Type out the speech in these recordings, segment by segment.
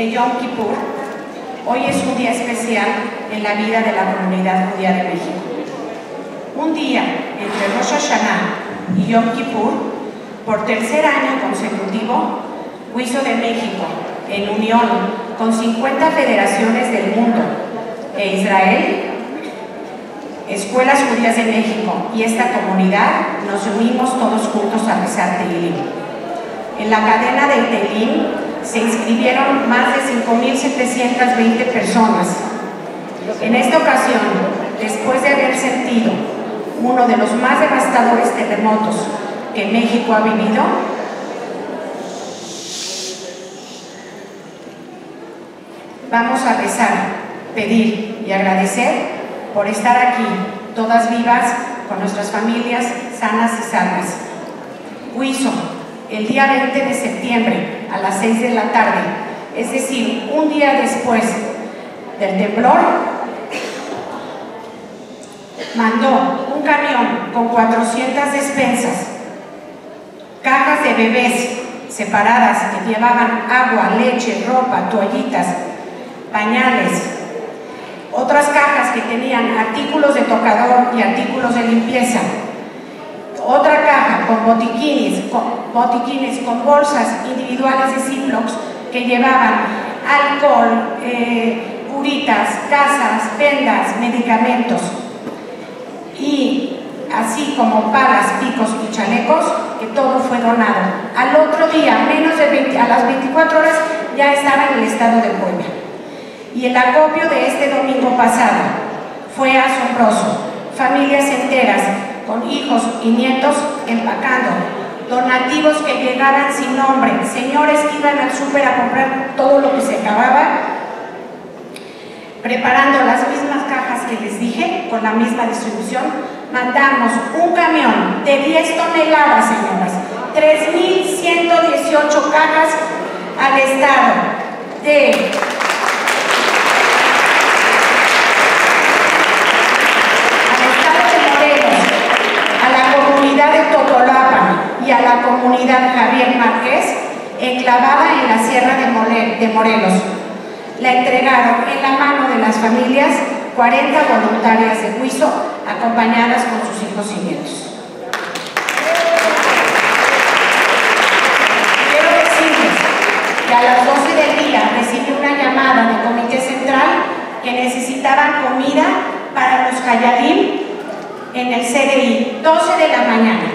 de Yom Kippur, hoy es un día especial en la vida de la comunidad judía de México. Un día entre Rosh Hashanah y Yom Kippur, por tercer año consecutivo, WIZO de México, en unión con 50 federaciones del mundo e Israel, Escuelas Judías de México y esta comunidad, nos unimos todos juntos a rezar Tehilim. En la cadena del Tehilim se inscribieron más de 5.720 personas. En esta ocasión, después de haber sentido uno de los más devastadores terremotos que México ha vivido, vamos a rezar, pedir y agradecer por estar aquí, todas vivas, con nuestras familias sanas y salvas. WIZO, el día 20 de septiembre a las 6 de la tarde, es decir, un día después del temblor, mandó un camión con 400 despensas, cajas de bebés separadas que llevaban agua, leche, ropa, toallitas, pañales, otras cajas que tenían artículos de tocador y artículos de limpieza, otra caja con botiquines con bolsas individuales de ziplocs que llevaban alcohol, curitas, gasas, vendas, medicamentos, y así como palas, picos y chalecos, que todo fue donado. Al otro día, a las 24 horas, ya estaba en el estado de Puebla. Y el acopio de este domingo pasado fue asombroso. Familias enteras, con hijos y nietos, empacando donativos que llegaran sin nombre, señores que iban al súper a comprar todo lo que se acababa, preparando las mismas cajas que les dije, con la misma distribución. Mandamos un camión de 10 toneladas, señoras, 3.118 cajas al estado de comunidad Javier Márquez, enclavada en la Sierra de Morelos. La entregaron en la mano de las familias 40 voluntarias de WIZO, acompañadas con sus hijos y nietos. Quiero decirles que a las 12 del día recibí una llamada del Comité Central que necesitaban comida para los Hayadim en el CDI, 12 de la mañana.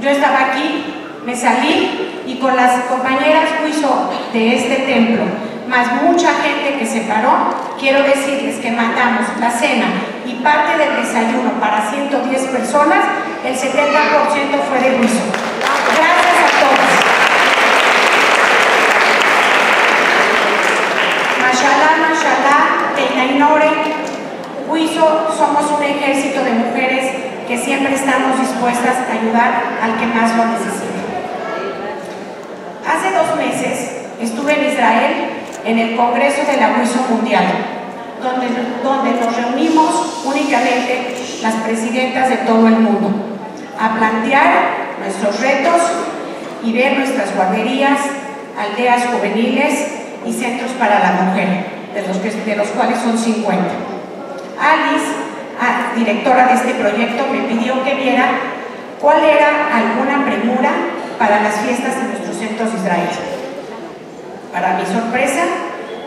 Yo estaba aquí, me salí, y con las compañeras WIZO de este templo, más mucha gente que se paró, quiero decirles que mandamos la cena y parte del desayuno para 110 personas, el 70% fue de WIZO. Gracias a todos. Mashallah, mashallah, teinainore. WIZO somos un ejército de mujeres que siempre estamos dispuestas a ayudar al que más lo necesita. Hace 2 meses estuve en Israel en el Congreso de la WIZO Mundial, donde nos reunimos únicamente las presidentas de todo el mundo a plantear nuestros retos y ver nuestras guarderías, aldeas juveniles y centros para la mujer, de los cuales son 50. Alice, directora de este proyecto, me pidió que viera cuál era alguna premura para las fiestas de nuestros centros de Israel. Para mi sorpresa,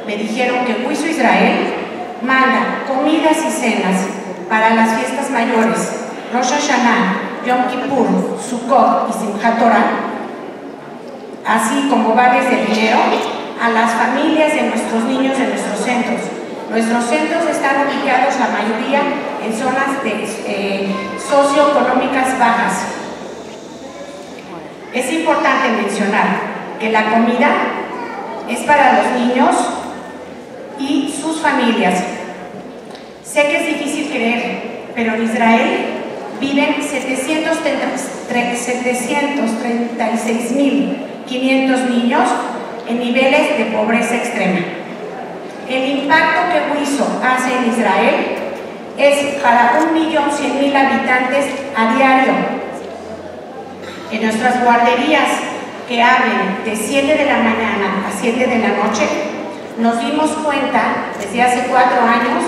me dijeron que WIZO Israel manda comidas y cenas para las fiestas mayores, Rosh Hashanah, Yom Kippur, Sukkot y Simchat Torah, así como vales de dinero a las familias de nuestros niños en nuestros centros. Nuestros centros están ubicados la mayoría en zonas socioeconómicas bajas. Es importante mencionar que la comida es para los niños y sus familias. Sé que es difícil creer, pero en Israel viven 736.500 niños en niveles de pobreza extrema. El impacto que WIZO hace en Israel es para 1.100.000 habitantes a diario. En nuestras guarderías, que abren de 7 de la mañana a 7 de la noche, nos dimos cuenta desde hace 4 años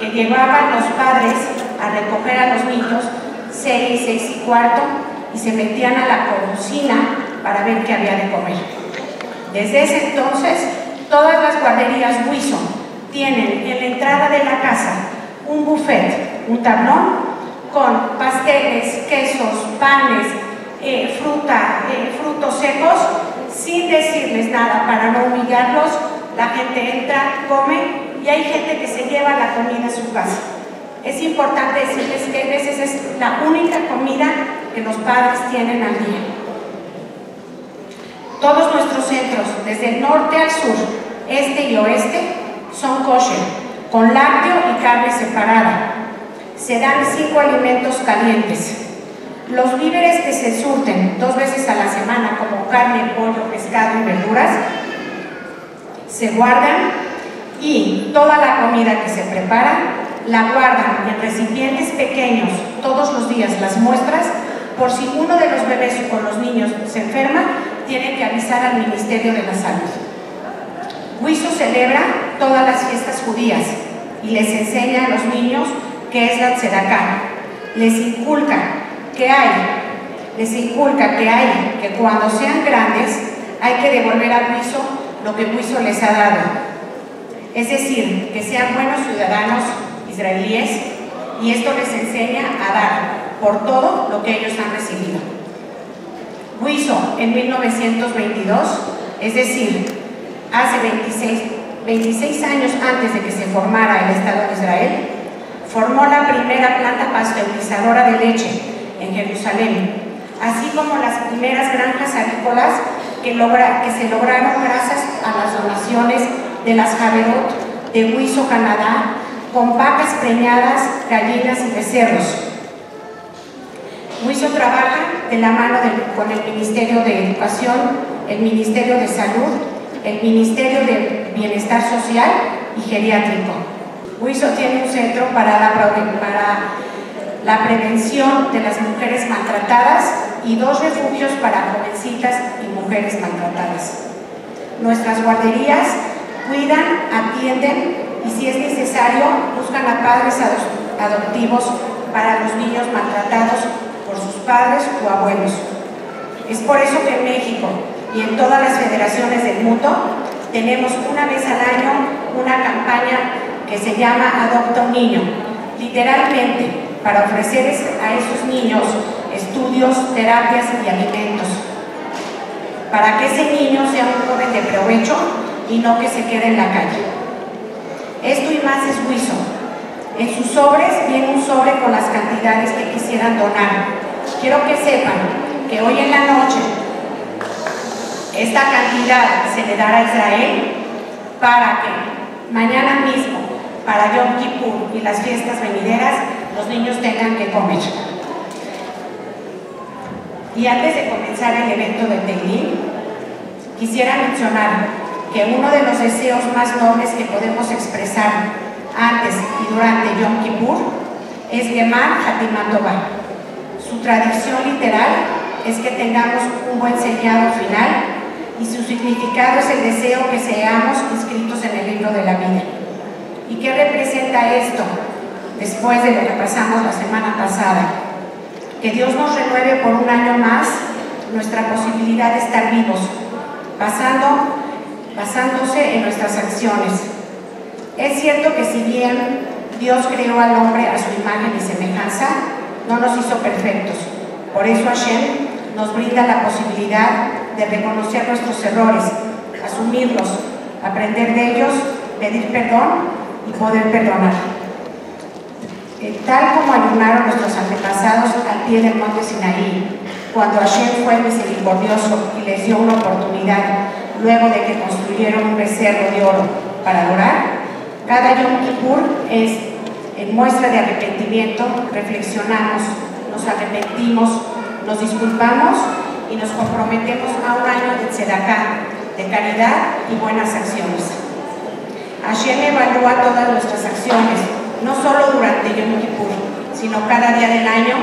que llevaban los padres a recoger a los niños 6, 6:15 y se metían a la cocina para ver qué había de comer. Desde ese entonces, todas las guarderías WIZO tienen en la entrada de la casa un buffet, un tablón con pasteles, quesos, panes, frutos secos, sin decirles nada para no humillarlos. La gente entra, come y hay gente que se lleva la comida a su casa. Es importante decirles que a veces es la única comida que los padres tienen al día. Todos nuestros centros, desde el norte al sur, este y oeste, son kosher, con lácteo y carne separada. Se dan 5 alimentos calientes. Los víveres que se surten 2 veces a la semana, como carne, pollo, pescado y verduras, se guardan, y toda la comida que se prepara la guardan en recipientes pequeños todos los días, las muestras, por si uno de los bebés o los niños se enferma, tienen que avisar al Ministerio de la Salud. WIZO celebra todas las fiestas judías y les enseña a los niños qué es la tzedaká. Les inculca que cuando sean grandes hay que devolver al WIZO lo que WIZO les ha dado, es decir, que sean buenos ciudadanos israelíes, y esto les enseña a dar por todo lo que ellos han recibido. WIZO en 1922, es decir, hace 26 años antes de que se formara el Estado de Israel, formó la primera planta pasteurizadora de leche en Jerusalén, así como las primeras granjas agrícolas que se lograron gracias a las donaciones de las Javedot de WIZO Canadá, con vacas preñadas, gallinas y becerros. WIZO trabaja de la mano con el Ministerio de Educación, el Ministerio de Salud, el Ministerio de Bienestar Social y Geriátrico. WIZO tiene un centro para la prevención de las mujeres maltratadas y 2 refugios para jovencitas y mujeres maltratadas. Nuestras guarderías cuidan, atienden y, si es necesario, buscan a padres adoptivos para los niños maltratados por sus padres o abuelos. Es por eso que en México y en todas las federaciones del mundo tenemos 1 vez al año una campaña que se llama Adopta un Niño, literalmente, para ofrecer a esos niños estudios, terapias y alimentos, para que ese niño sea un joven de provecho y no que se quede en la calle. Esto y más es WIZO. En sus sobres viene un sobre con las cantidades que quisieran donar. Quiero que sepan que hoy en la noche esta cantidad se le dará a Israel, para que mañana mismo, para Yom Kippur y las fiestas venideras, los niños tengan que comer. Y antes de comenzar el evento de Tehilim, quisiera mencionar que uno de los deseos más nobles que podemos expresar antes y durante Yom Kippur es Gemar Hatimatová. Su tradición literal es que tengamos un buen sellado final, y su significado es el deseo que seamos inscritos en el libro de la vida. ¿Y qué representa esto? Después de lo que pasamos la semana pasada, que Dios nos renueve por 1 año más nuestra posibilidad de estar vivos, basándose en nuestras acciones. Es cierto que, si bien Dios creó al hombre a su imagen y semejanza, no nos hizo perfectos. Por eso Hashem nos brinda la posibilidad de reconocer nuestros errores, asumirlos, aprender de ellos, pedir perdón y poder perdonar. Tal como ayunaron nuestros antepasados al pie del monte Sinaí, cuando Hashem fue misericordioso y les dio una oportunidad luego de que construyeron un becerro de oro para adorar, cada Yom Kippur es en muestra de arrepentimiento. Reflexionamos, nos arrepentimos, nos disculpamos y nos comprometemos a 1 año de tzedaká, de caridad y buenas acciones. Hashem evalúa todas nuestras acciones, no solo durante Yom Kippur, sino cada día del año,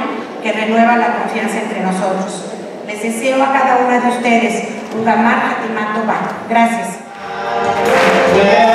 que renueva la confianza entre nosotros. Les deseo a cada una de ustedes un Gamar Hatimatová. Gracias. Amén.